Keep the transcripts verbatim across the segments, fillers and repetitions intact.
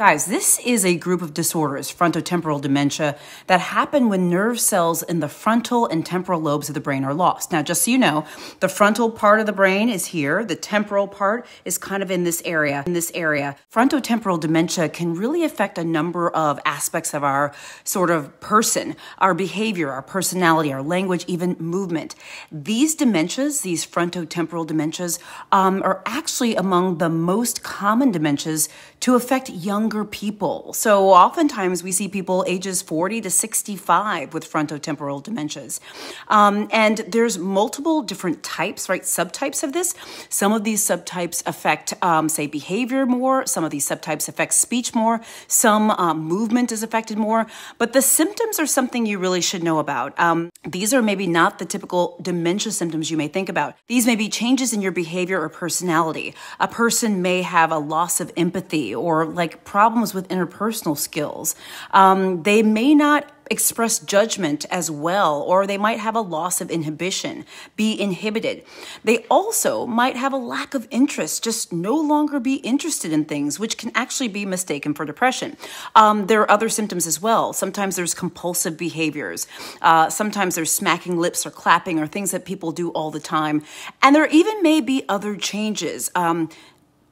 Guys, this is a group of disorders, frontotemporal dementia, that happen when nerve cells in the frontal and temporal lobes of the brain are lost. Now, just so you know, the frontal part of the brain is here. The temporal part is kind of in this area, in this area. Frontotemporal dementia can really affect a number of aspects of our sort of person, our behavior, our personality, our language, even movement. These dementias, these frontotemporal dementias, um, are actually among the most common dementias to affect young people. So oftentimes we see people ages forty to sixty-five with frontotemporal dementias. Um, and there's multiple different types, right? Subtypes of this. Some of these subtypes affect, um, say, behavior more. Some of these subtypes affect speech more. Some um, movement is affected more. But the symptoms are something you really should know about. Um, these are maybe not the typical dementia symptoms you may think about. These may be changes in your behavior or personality. A person may have a loss of empathy or like problems with interpersonal skills. Um, they may not express judgment as well, or they might have a loss of inhibition, be inhibited. They also might have a lack of interest, just no longer be interested in things, which can actually be mistaken for depression. Um, there are other symptoms as well. Sometimes there's compulsive behaviors. Uh, sometimes there's smacking lips or clapping or things that people do all the time. And there even may be other changes. Um,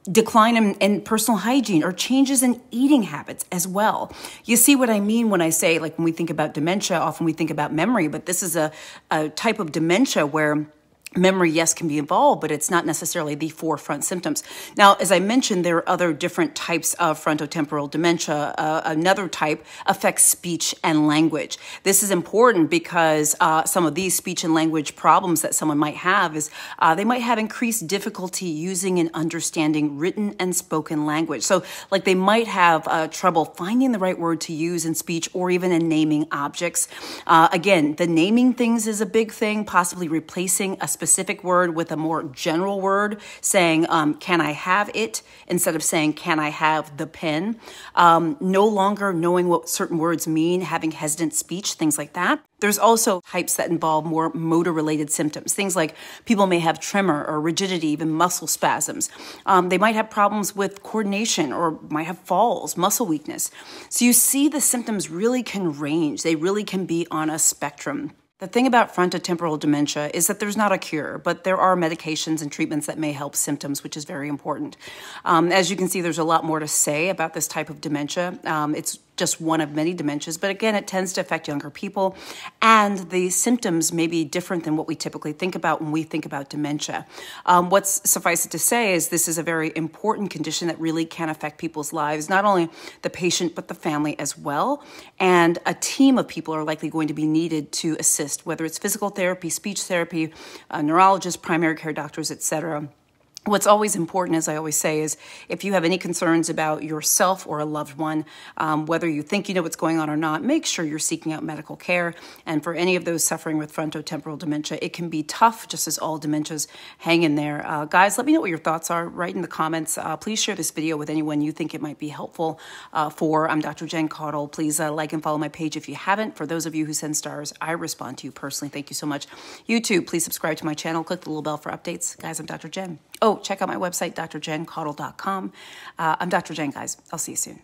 Decline in, in personal hygiene or changes in eating habits as well. You see what I mean when I say, like, when we think about dementia, often we think about memory, but this is a, a type of dementia where memory, yes, can be involved, but it's not necessarily the forefront symptoms. Now, as I mentioned, there are other different types of frontotemporal dementia. Uh, another type affects speech and language. This is important because uh, some of these speech and language problems that someone might have is uh, they might have increased difficulty using and understanding written and spoken language. So, like, they might have uh, trouble finding the right word to use in speech or even in naming objects. Uh, again, the naming things is a big thing, possibly replacing a specific word with a more general word, saying, um, can I have it, instead of saying, can I have the pen? Um, no longer knowing what certain words mean, having hesitant speech, things like that. There's also types that involve more motor-related symptoms. Things like people may have tremor or rigidity, even muscle spasms. Um, they might have problems with coordination or might have falls, muscle weakness. So you see the symptoms really can range. They really can be on a spectrum. The thing about frontotemporal dementia is that there's not a cure, but there are medications and treatments that may help symptoms, which is very important. Um, as you can see, there's a lot more to say about this type of dementia. Um, it's just one of many dementias, but again, it tends to affect younger people, and the symptoms may be different than what we typically think about when we think about dementia. Um, what's suffice it to say is this is a very important condition that really can affect people's lives, not only the patient, but the family as well, and a team of people are likely going to be needed to assist, whether it's physical therapy, speech therapy, uh, neurologists, primary care doctors, et cetera. What's always important, as I always say, is if you have any concerns about yourself or a loved one, um, whether you think you know what's going on or not, make sure you're seeking out medical care. And for any of those suffering with frontotemporal dementia, it can be tough, just as all dementias. Hang in there. Uh, guys, let me know what your thoughts are. Write in the comments. Uh, please share this video with anyone you think it might be helpful uh, for. I'm Doctor Jen Caudle. Please uh, like and follow my page if you haven't. For those of you who send stars, I respond to you personally. Thank you so much. You too, please subscribe to my channel. Click the little bell for updates. Guys, I'm Doctor Jen. Oh, check out my website, D R jen caudle dot com. Uh, I'm Doctor Jen, guys. I'll see you soon.